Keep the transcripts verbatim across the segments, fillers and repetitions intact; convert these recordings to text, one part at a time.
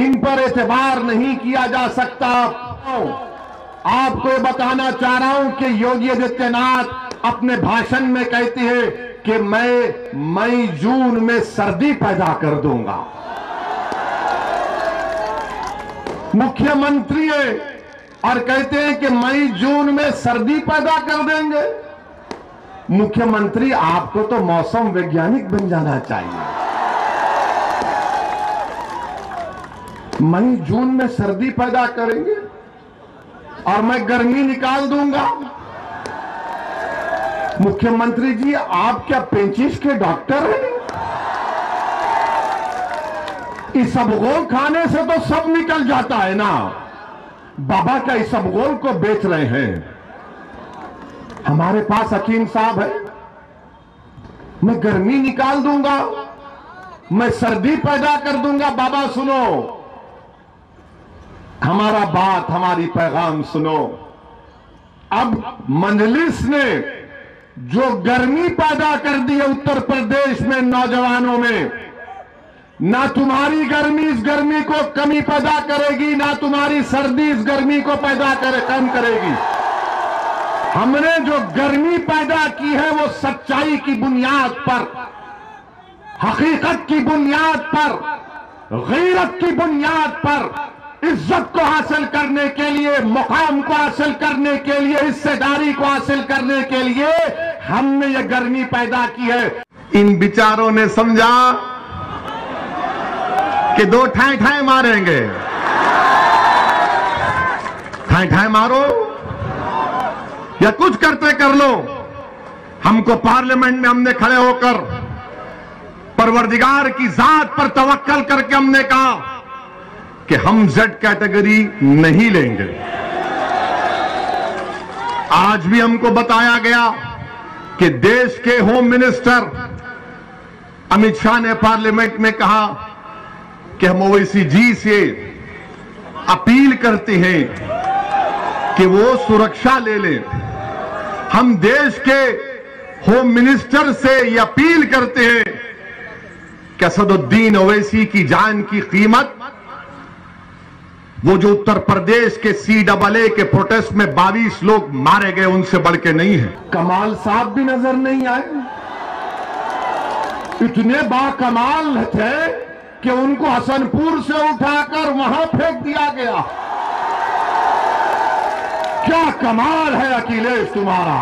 इन पर एतबार नहीं किया जा सकता। आपको बताना चाह रहा हूं कि योगी आदित्यनाथ अपने भाषण में कहती है कि मैं मई जून में सर्दी पैदा कर दूंगा। मुख्यमंत्री है और कहते हैं कि मई जून में सर्दी पैदा कर देंगे। मुख्यमंत्री, आपको तो मौसम वैज्ञानिक बन जाना चाहिए। मई जून में सर्दी पैदा करेंगे और मैं गर्मी निकाल दूंगा। मुख्यमंत्री जी, आप क्या पेंचिस के डॉक्टर हैं? इस इसबगोल खाने से तो सब निकल जाता है ना। बाबा का इस इसबगोल को बेच रहे हैं। हमारे पास हकीम साहब है, मैं गर्मी निकाल दूंगा, मैं सर्दी पैदा कर दूंगा। बाबा सुनो, हमारा बात, हमारी पैगाम सुनो। अब मजलिस ने जो गर्मी पैदा कर दी है उत्तर प्रदेश में नौजवानों में, ना तुम्हारी गर्मी इस गर्मी को कमी पैदा करेगी, ना तुम्हारी सर्दी इस गर्मी को पैदा करे कम करेगी। हमने जो गर्मी पैदा की है वो सच्चाई की बुनियाद पर, हकीकत की बुनियाद पर, गैरत की बुनियाद पर, इज्जत को हासिल करने के लिए, मुकाम को हासिल करने के लिए, हिस्सेदारी को हासिल करने के लिए हमने ये गर्मी पैदा की है। इन बिचारों ने समझा कि दो ठाए ठाए मारेंगे। ठाए ठाए मारो या कुछ करते कर लो, हमको पार्लियामेंट में हमने खड़े होकर परवरदिगार की जात पर तवक्कल करके हमने कहा कि हम जेड कैटेगरी नहीं लेंगे। आज भी हमको बताया गया कि देश के होम मिनिस्टर अमित शाह ने पार्लियामेंट में कहा कि हम ओवैसी जी से अपील करते हैं कि वो सुरक्षा ले लें। हम देश के होम मिनिस्टर से यह अपील करते हैं कि असदुद्दीन ओवैसी की जान की कीमत, वो जो उत्तर प्रदेश के सी डबल ए के प्रोटेस्ट में बाईस लोग मारे गए, उनसे बढ़ के नहीं है। कमाल साहब भी नजर नहीं आए, इतने बाकमाल थे कि उनको हसनपुर से उठाकर वहां फेंक दिया गया। क्या कमाल है अखिलेश तुम्हारा।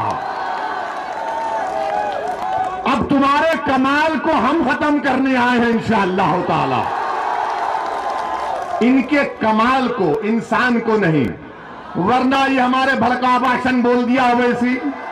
अब तुम्हारे कमाल को हम खत्म करने आए हैं इंशाअल्लाह ताला। इनके कमाल को, इंसान को नहीं, वरना ये हमारे भड़का भाषण बोल दिया ओवैसी।